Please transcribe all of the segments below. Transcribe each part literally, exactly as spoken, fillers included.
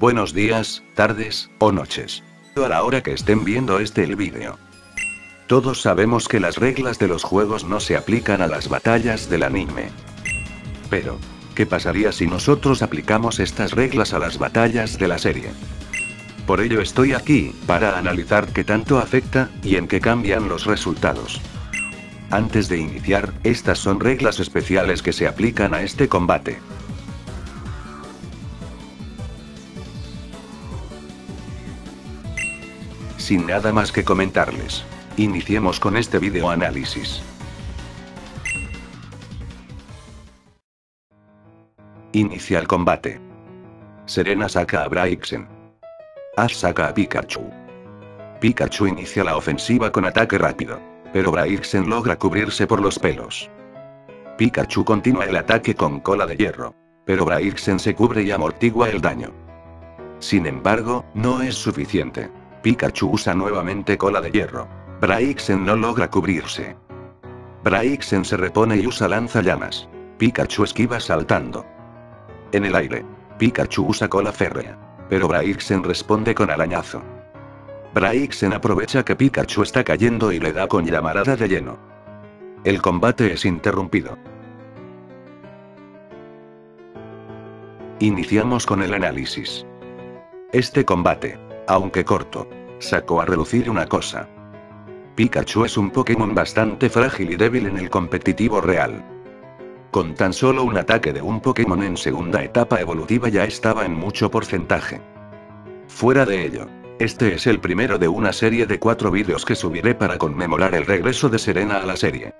Buenos días, tardes, o noches. A la hora que estén viendo este el vídeo. Todos sabemos que las reglas de los juegos no se aplican a las batallas del anime. Pero, ¿qué pasaría si nosotros aplicamos estas reglas a las batallas de la serie? Por ello estoy aquí, para analizar qué tanto afecta, y en qué cambian los resultados. Antes de iniciar, estas son reglas especiales que se aplican a este combate. Sin nada más que comentarles, iniciemos con este video análisis. Inicia el combate. Serena saca a Braixen. Ash saca a Pikachu. Pikachu inicia la ofensiva con ataque rápido, pero Braixen logra cubrirse por los pelos. Pikachu continúa el ataque con cola de hierro, pero Braixen se cubre y amortigua el daño. Sin embargo, no es suficiente. Pikachu usa nuevamente cola de hierro. Braixen no logra cubrirse. Braixen se repone y usa lanzallamas. Pikachu esquiva saltando en el aire. Pikachu usa cola férrea, pero Braixen responde con arañazo. Braixen aprovecha que Pikachu está cayendo y le da con llamarada de lleno. El combate es interrumpido. Iniciamos con el análisis. Este combate, aunque corto, sacó a relucir una cosa. Pikachu es un Pokémon bastante frágil y débil en el competitivo real. Con tan solo un ataque de un Pokémon en segunda etapa evolutiva ya estaba en mucho porcentaje. Fuera de ello, este es el primero de una serie de cuatro vídeos que subiré para conmemorar el regreso de Serena a la serie.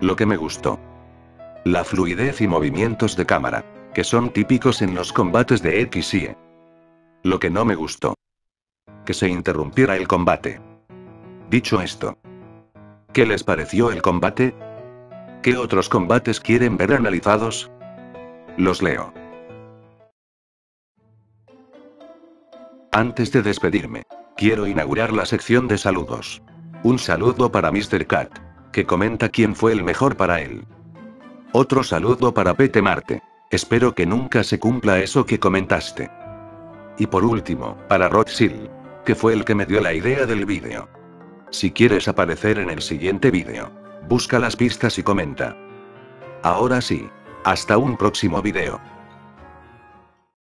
Lo que me gustó: la fluidez y movimientos de cámara, que son típicos en los combates de equis y. Lo que no me gustó: que se interrumpiera el combate. Dicho esto, ¿qué les pareció el combate? ¿Qué otros combates quieren ver analizados? Los leo. Antes de despedirme, quiero inaugurar la sección de saludos. Un saludo para mister Cat, que comenta quién fue el mejor para él. Otro saludo para Pete Marte. Espero que nunca se cumpla eso que comentaste. Y por último, para Rod Sil, que fue el que me dio la idea del vídeo. Si quieres aparecer en el siguiente vídeo, busca las pistas y comenta. Ahora sí, hasta un próximo vídeo.